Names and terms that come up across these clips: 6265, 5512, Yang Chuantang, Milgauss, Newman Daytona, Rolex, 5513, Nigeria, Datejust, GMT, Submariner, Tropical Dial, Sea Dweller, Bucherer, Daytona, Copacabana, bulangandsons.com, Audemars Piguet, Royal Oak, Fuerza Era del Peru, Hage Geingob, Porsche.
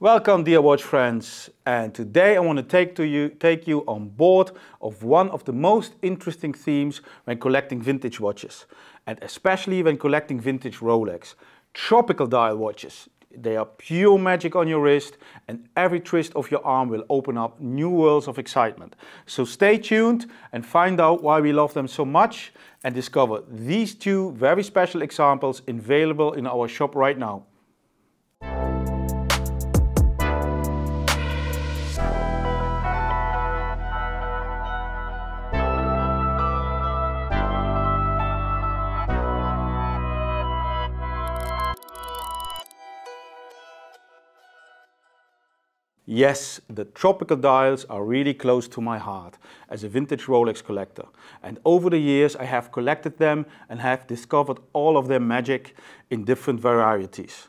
Welcome, dear watch friends, and today I want to take you on board of one of the most interesting themes when collecting vintage watches, and especially when collecting vintage Rolex. Tropical dial watches. They are pure magic on your wrist, and every twist of your arm will open up new worlds of excitement. So stay tuned and find out why we love them so much and discover these two very special examples available in our shop right now. Yes, the tropical dials are really close to my heart as a vintage Rolex collector, and over the years I have collected them and have discovered all of their magic in different varieties.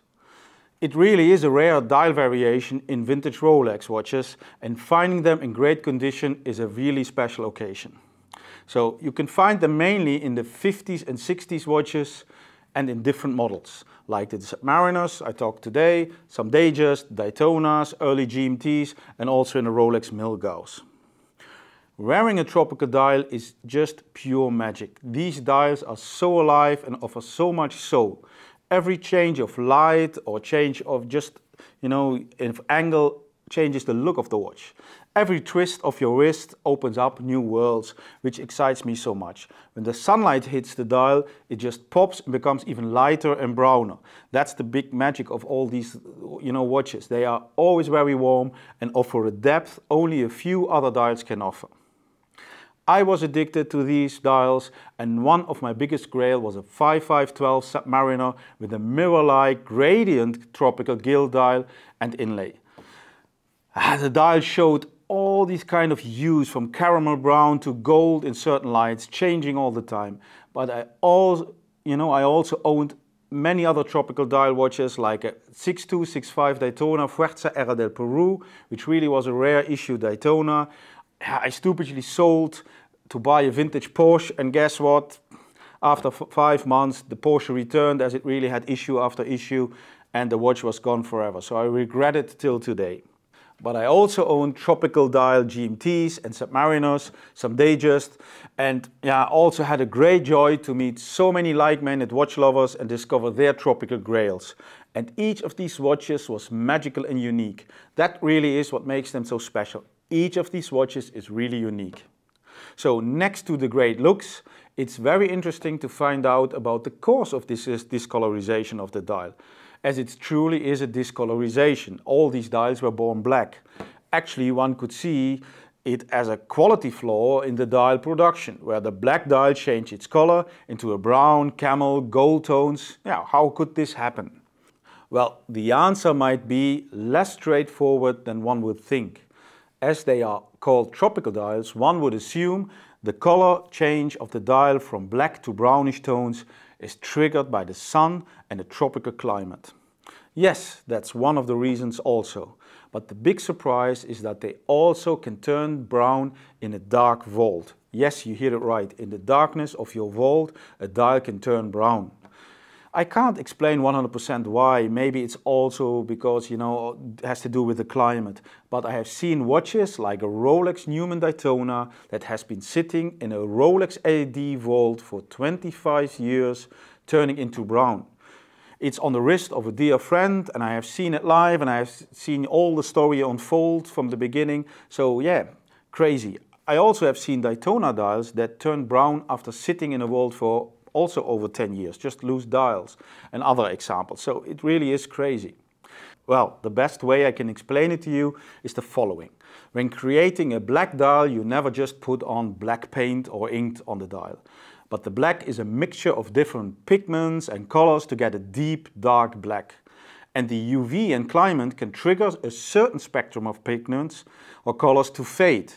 It really is a rare dial variation in vintage Rolex watches, and finding them in great condition is a really special occasion. So you can find them mainly in the 50s and 60s watches and in different models, like the Submariners I talked today, some Datejust, Daytonas, early GMTs, and also in the Rolex Milgauss. Wearing a tropical dial is just pure magic. These dials are so alive and offer so much soul. Every change of light or change of just, you know, angle changes the look of the watch. Every twist of your wrist opens up new worlds, which excites me so much. When the sunlight hits the dial, it just pops and becomes even lighter and browner. That's the big magic of all these, you know, watches. They are always very warm and offer a depth only a few other dials can offer. I was addicted to these dials, and one of my biggest grail was a 5512 Submariner with a mirror-like gradient tropical gill dial and inlay. The dial showed all these kind of hues, from caramel brown to gold in certain lights, changing all the time. But I also owned many other tropical dial watches, like a 6265 Daytona Fuerza Era del Peru, which really was a rare issue Daytona. I stupidly sold to buy a vintage Porsche, and guess what? After 5 months, the Porsche returned, as it really had issue after issue, and the watch was gone forever. So I regret it till today. But I also own tropical dial GMTs and Submariners, some Datejust, and yeah, also had a great joy to meet so many like-minded watch lovers and discover their tropical grails. And each of these watches was magical and unique. That really is what makes them so special. Each of these watches is really unique. So next to the great looks, it's very interesting to find out about the cause of this discolorization of the dial, as it truly is a discolorization. All these dials were born black. Actually, one could see it as a quality flaw in the dial production, where the black dial changed its color into a brown, camel, gold tones. Yeah, how could this happen? Well, the answer might be less straightforward than one would think. As they are called tropical dials, one would assume the color change of the dial from black to brownish tones is triggered by the sun and the tropical climate. Yes, that's one of the reasons also. But the big surprise is that they also can turn brown in a dark vault. Yes, you hear it right. In the darkness of your vault, a dial can turn brown. I can't explain 100% why. Maybe it's also because, you know, it has to do with the climate. But I have seen watches like a Rolex Newman Daytona that has been sitting in a Rolex AD vault for 25 years, turning into brown. It's on the wrist of a dear friend, and I have seen it live, and I have seen all the story unfold from the beginning. So yeah, crazy. I also have seen Daytona dials that turn brown after sitting in a vault for also over 10 years, just loose dials and other examples. So it really is crazy. Well, the best way I can explain it to you is the following. When creating a black dial, you never just put on black paint or ink on the dial. But the black is a mixture of different pigments and colors to get a deep, dark black. And the UV and climate can trigger a certain spectrum of pigments or colors to fade.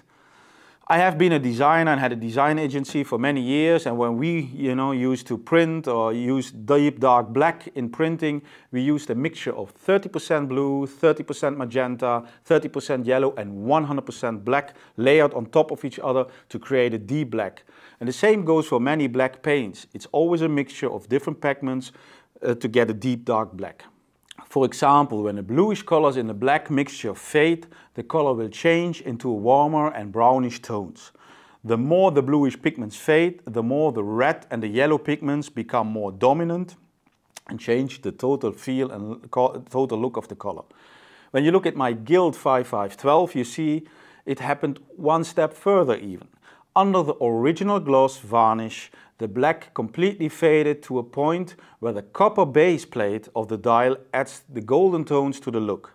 I have been a designer and had a design agency for many years, and when we, you know, used to print or use deep dark black in printing, we used a mixture of 30% blue, 30% magenta, 30% yellow, and 100% black layered on top of each other to create a deep black. And the same goes for many black paints. It's always a mixture of different pigments to get a deep dark black. For example, when the bluish colors in the black mixture fade, the color will change into warmer and brownish tones. The more the bluish pigments fade, the more the red and the yellow pigments become more dominant and change the total feel and total look of the color. When you look at my Gilt 5512, you see it happened one step further even. Under the original gloss varnish, the black completely faded to a point where the copper base plate of the dial adds the golden tones to the look.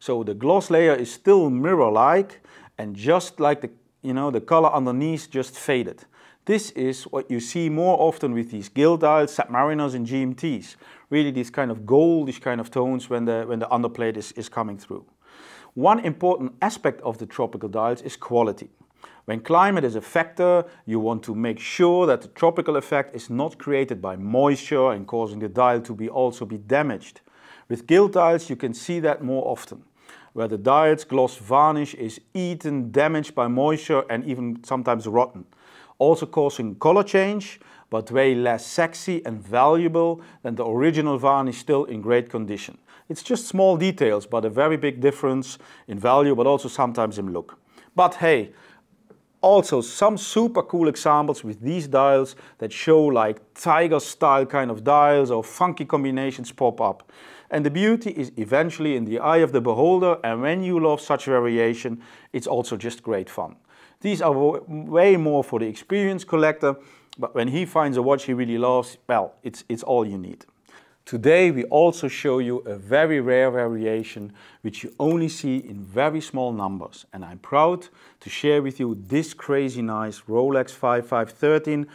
So the gloss layer is still mirror-like, and just like the color underneath just faded. This is what you see more often with these Gilt dials, Submariners and GMTs. Really these kind of goldish kind of tones when the underplate is coming through. One important aspect of the tropical dials is quality. When climate is a factor, you want to make sure that the tropical effect is not created by moisture and causing the dial to also be damaged. With Gilt dials you can see that more often, where the dial's gloss varnish is eaten, damaged by moisture and even sometimes rotten, also causing color change, but way less sexy and valuable than the original varnish still in great condition. It's just small details, but a very big difference in value, but also sometimes in look. But hey, also some super cool examples with these dials that show like tiger style kind of dials or funky combinations pop up. And the beauty is eventually in the eye of the beholder, and when you love such variation, it's also just great fun. These are way more for the experienced collector, but when he finds a watch he really loves, well, it's all you need. Today we also show you a very rare variation which you only see in very small numbers, and I'm proud to share with you this crazy nice Rolex 5513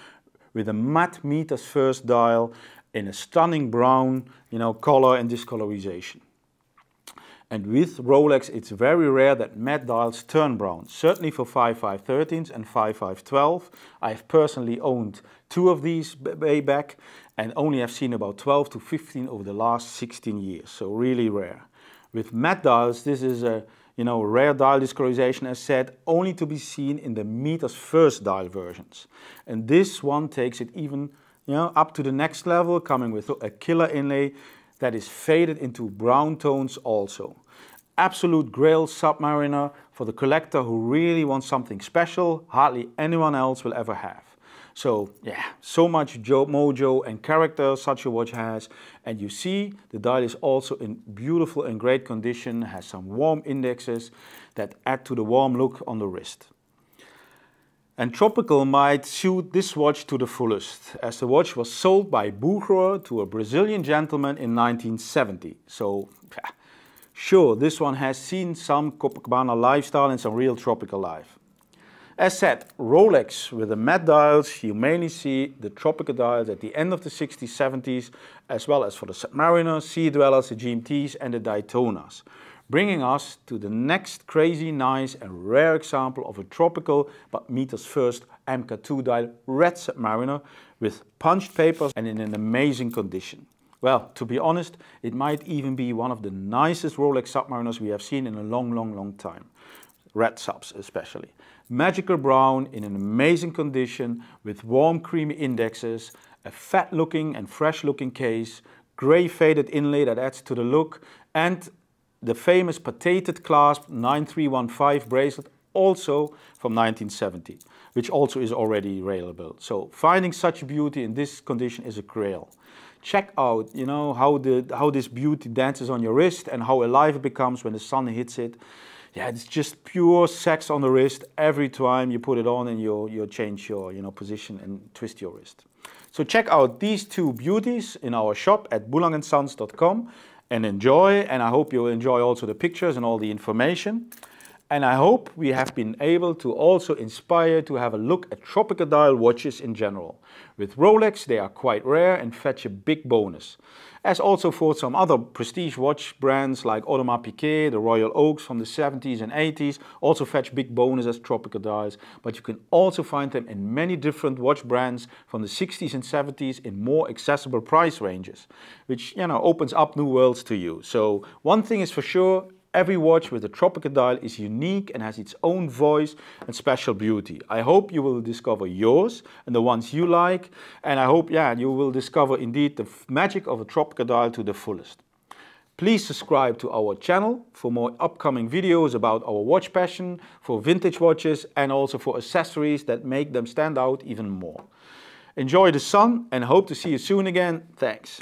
with a matte meters first dial in a stunning brown, color and discolorization. And with Rolex it's very rare that matte dials turn brown, certainly for 5513s and 5512. I've personally owned two of these way back and only have seen about 12 to 15 over the last 16 years, so really rare. With matte dials this is a rare dial discolorization, as said, only to be seen in the meters first dial versions. And this one takes it even up to the next level, coming with a killer inlay that is faded into brown tones also. Absolute grail Submariner for the collector who really wants something special hardly anyone else will ever have. So yeah, so much mojo and character such a watch has. And you see the dial is also in beautiful and great condition, has some warm indexes that add to the warm look on the wrist. And tropical might suit this watch to the fullest, as the watch was sold by Bucherer to a Brazilian gentleman in 1970. So sure, this one has seen some Copacabana lifestyle and some real tropical life. As said, Rolex with the matte dials, you mainly see the tropical dials at the end of the 60s, 70s, as well as for the Submariner, Sea Dwellers, the GMTs and the Daytonas, bringing us to the next crazy, nice and rare example of a tropical but meters first MK2 dial red Submariner with punched papers and in an amazing condition. Well, to be honest, it might even be one of the nicest Rolex Submariners we have seen in a long, long, long time. Red subs especially. Magical brown in an amazing condition with warm creamy indexes, a fat looking and fresh looking case, grey faded inlay that adds to the look, and the famous patented clasp 9315 bracelet, also from 1970, which also is already available. So finding such beauty in this condition is a grail. Check out, how this beauty dances on your wrist and how alive it becomes when the sun hits it. Yeah, it's just pure sex on the wrist every time you put it on and you change your position and twist your wrist. So check out these two beauties in our shop at bulangandsons.com and enjoy, and I hope you'll enjoy also the pictures and all the information. And I hope we have been able to also inspire to have a look at tropical dial watches in general. With Rolex they are quite rare and fetch a big bonus. As also for some other prestige watch brands like Audemars Piguet, the Royal Oaks from the 70s and 80s also fetch big bonus as tropical dials. But you can also find them in many different watch brands from the 60s and 70s in more accessible price ranges, which opens up new worlds to you. So one thing is for sure, every watch with a tropical dial is unique and has its own voice and special beauty. I hope you will discover yours and the ones you like, and I hope you will discover indeed the magic of a tropical dial to the fullest. Please subscribe to our channel for more upcoming videos about our watch passion, for vintage watches and also for accessories that make them stand out even more. Enjoy the sun and hope to see you soon again. Thanks.